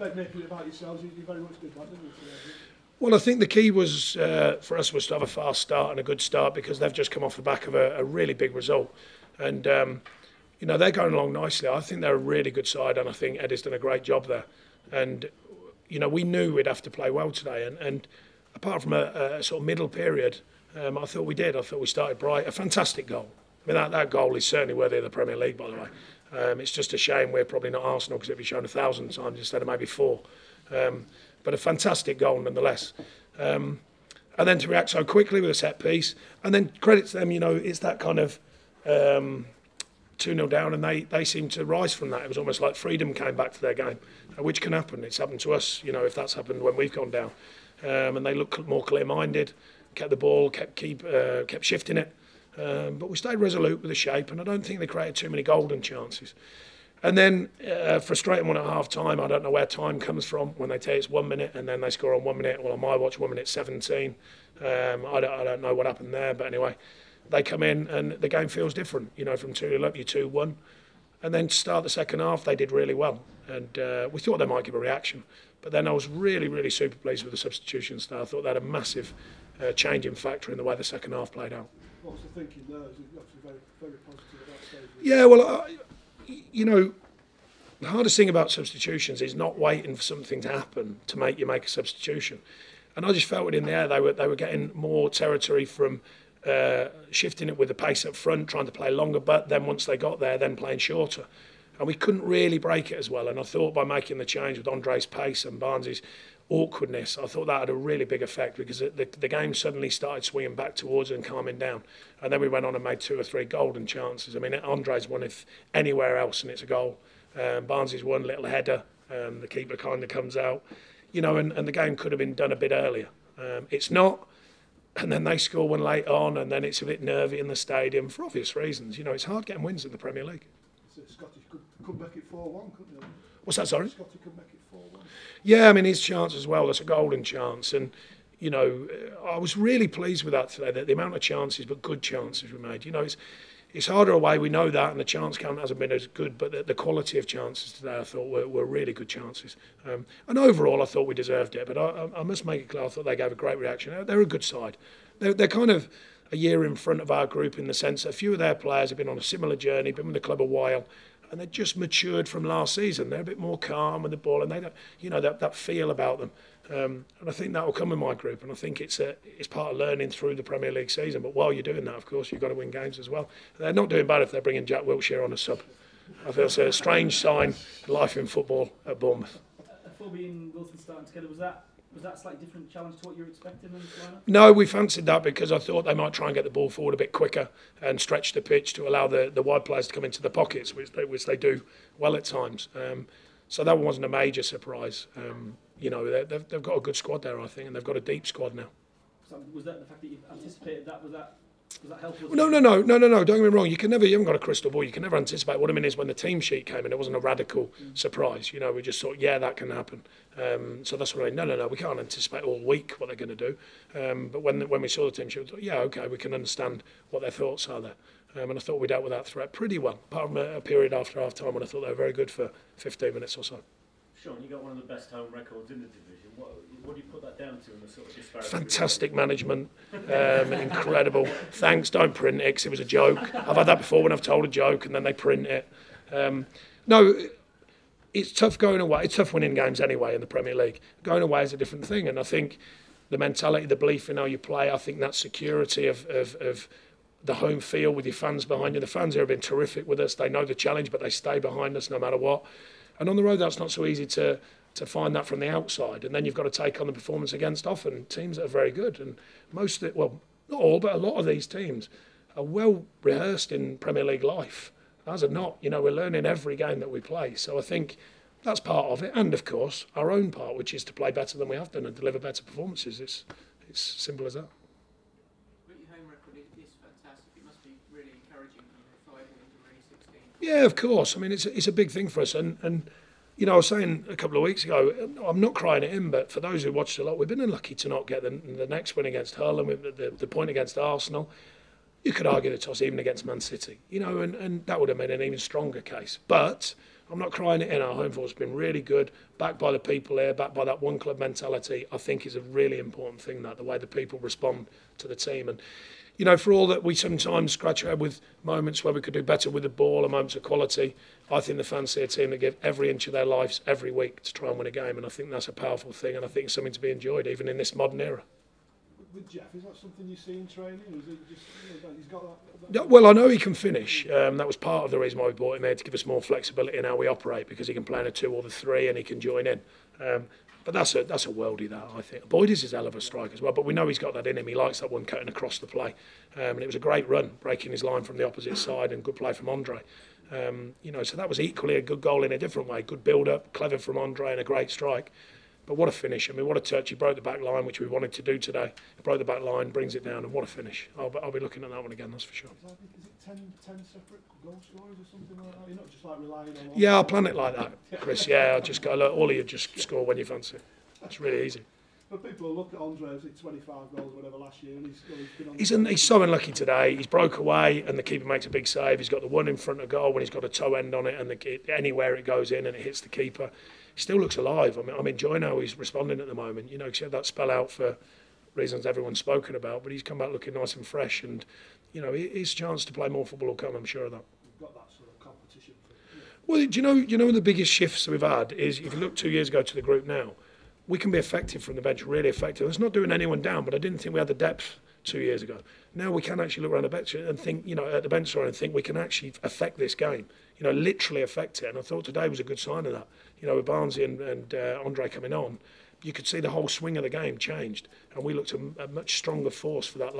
about making it about yourselves, you very much did that, didn't you? Well, I think the key was for us was to have a fast start and a good start, because they've just come off the back of a really big result, and you know, they're going along nicely. I think they're a really good side, and I think Eddie's done a great job there. And you know, we knew we'd have to play well today, and apart from a sort of middle period, I thought we did. I thought we started bright. A fantastic goal. I mean, that goal is certainly worthy of the Premier League, by the way. It's just a shame we're probably not Arsenal, because it'd be shown 1,000 times instead of maybe 4. But a fantastic goal nonetheless. And then to react so quickly with a set piece, and then credit to them, you know, it's that kind of 2-0 down, and they seemed to rise from that. It was almost like freedom came back to their game, which can happen. It's happened to us, you know, if that's happened when we've gone down. And they looked more clear-minded, kept the ball, kept shifting it. But we stayed resolute with the shape, and I don't think they created too many golden chances. And then frustrating one at half-time. I don't know where time comes from when they tell you it's 1 minute and then they score on 1 minute. Well, on my watch, 1 minute 17. I don't know what happened there, but anyway, they come in and the game feels different. You know, from 2-0 up, you 2-1. And then to start the second half, they did really well. And we thought they might give a reaction. But then I was really, really super pleased with the substitutions there. I thought they had a massive changing factor in the way the second half played out. What was the thinking there? Is it actually very, very positive at that stage? Yeah, well, you know, the hardest thing about substitutions is not waiting for something to happen to make you make a substitution. And I just felt it in the air. They were getting more territory from shifting it with the pace up front, trying to play longer, but then once they got there, then playing shorter. And we couldn't really break it as well. And I thought by making the change with Andre's pace and Barnes's awkwardness, I thought that had a really big effect, because the game suddenly started swinging back towards and calming down. And then we went on and made 2 or 3 golden chances. I mean, Andre's one if anywhere else, and it's a goal. Barnes's one little header, the keeper kind of comes out. You know, and the game could have been done a bit earlier. It's not. And then they score one late on, and then it's a bit nervy in the stadium for obvious reasons. You know, it's hard getting wins in the Premier League. So Scottish could make it 4-1, couldn't they? What's that, sorry? Scotty could make it 4-1. Yeah, I mean, his chance as well, that's a golden chance. And, you know, I was really pleased with that today, that the amount of chances, but good chances we made. You know, it's harder away, we know that, and the chance count hasn't been as good, but the quality of chances today, I thought, were really good chances. And overall, I thought we deserved it, but I must make it clear, I thought they gave a great reaction. They're a good side. They're kind of a year in front of our group, in the sense that a few of their players have been on a similar journey, been with the club a while, and they're just matured from last season. They're a bit more calm with the ball, and they don't, you know, that feel about them. And I think that will come in my group, and I think it's part of learning through the Premier League season. But while you're doing that, of course, you've got to win games as well. And they're not doing bad if they're bringing Jack Wilshere on a sub. I feel it's a strange sign of life in football at Bournemouth. Phobie and Wilson starting together, was that a slightly different challenge to what you were expecting in this lineup? No, we fancied that, because I thought they might try and get the ball forward a bit quicker and stretch the pitch to allow the wide players to come into the pockets, which they do well at times. So that one wasn't a major surprise. You know, they've got a good squad there, I think, and they've got a deep squad now. So was that the fact that you anticipated that? Was that helpful? No, don't get me wrong. You haven't got a crystal ball. You can never anticipate. What I mean is, when the team sheet came in, it wasn't a radical surprise. You know, we just thought, yeah, that can happen. So that's what I mean. No, we can't anticipate all week what they're going to do. But when we saw the team sheet, we thought, yeah, okay, we can understand what their thoughts are there. And I thought we dealt with that threat pretty well, apart from a period after half-time when I thought they were very good for 15 minutes or so. Sean, you got one of the best home records in the division. What do you put that down to? In the sort of disparity? Fantastic management, incredible. Thanks, don't print it, because it was a joke. I've had that before when I've told a joke and then they print it. No, it's tough going away. It's tough winning games anyway in the Premier League. Going away is a different thing, and I think the mentality, the belief in how you play, I think that security of the home field with your fans behind you. The fans here have been terrific with us. They know the challenge, but they stay behind us no matter what. And on the road, that's not so easy to find that from the outside. And then you've got to take on the performance against often teams that are very good. And most, well, not all, but a lot of these teams are well rehearsed in Premier League life. Ours are not. You know, we're learning every game that we play. So I think that's part of it. And, of course, our own part, which is to play better than we have done and deliver better performances. It's simple as that. Yeah, of course. I mean, it's a big thing for us. And you know, I was saying a couple of weeks ago, I'm not crying it in, but for those who watched a lot, we've been unlucky to not get the next win against Hull and the point against Arsenal. You could argue the toss even against Man City, you know, and that would have made an even stronger case. But I'm not crying it in. Our home football's been really good, backed by the people here, backed by that one club mentality. I think is a really important thing, that the way the people respond to the team. And you know, for all that we sometimes scratch our head with moments where we could do better with the ball and moments of quality, I think the fans see a team that give every inch of their lives every week to try and win a game, and I think that's a powerful thing, and I think it's something to be enjoyed even in this modern era. With Jeff, is that something you see in training? Or is it just, you know, he's got that... Well, I know he can finish. That was part of the reason why we brought him here, to give us more flexibility in how we operate, because he can play in a 2 or the 3 and he can join in. But that's a worldie, that, I think. Boyd is his hell of a strike as well, but we know he's got that in him. He likes that one cutting across the play. And it was a great run, breaking his line from the opposite side, and good play from Andre. You know, so that was equally a good goal in a different way. Good build-up, clever from Andre, and a great strike. But what a finish. I mean, what a touch. He broke the back line, which we wanted to do today. He broke the back line, brings it down, and what a finish. I'll be looking at that one again, that's for sure. Is it 10 separate goal scorers or something like that? You're not just like relying on... Yeah, I'll plan it like that, Chris. Yeah, I'll just go, look, all of you just score when you fancy. It's really easy. But people will look at Andre, as 25 goals, whatever, last year, and he's so unlucky today. He's broke away, and the keeper makes a big save. He's got the one in front of goal when he's got a toe end on it, and anywhere it goes in and it hits the keeper. He still looks alive. I mean, I'm enjoying how he's responding at the moment. You know, because he had that spell out for reasons everyone's spoken about, but he's come back looking nice and fresh. And you know, his chance to play more football will come. I'm sure of that. We've got that sort of competition. Well, you know, the biggest shifts we've had is, if you look 2 years ago to the group now, we can be effective from the bench, really effective. It's not doing anyone down, but I didn't think we had the depth 2 years ago. Now we can actually look around the bench and think, you know, at the bench and think we can actually affect this game. You know, literally affect it. And I thought today was a good sign of that. You know, with Barnsley and Andre coming on, you could see the whole swing of the game changed, and we looked a much stronger force for that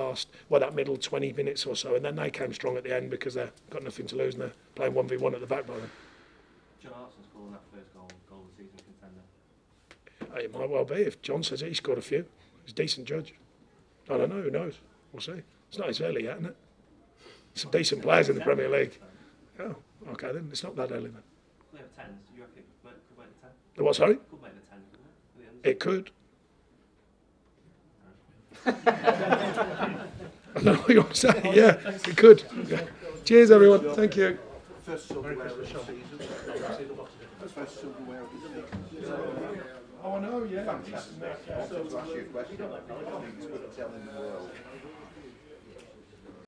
that middle 20 minutes or so, and then they came strong at the end because they've got nothing to lose and they're playing 1v1 at the back by then. John Artson scoring that first goal of the season contender. It might well be. If John says it, he scored a few. He's a decent judge. I don't know, who knows? We'll see. It's not as early yet, isn't it? Some decent players in the Premier League. Oh, okay then. It's not that early then. Could make the 10s. Do you reckon it could make the 10? What, sorry? Could make the 10, couldn't it? It could. I don't know what you want to say. Yeah, it could. Yeah. Cheers, everyone. Thank you. First silverware of the season. First silverware of the season. Oh, I know, yeah. Fantastic. I wanted to ask you a question. I think it's worth telling the world.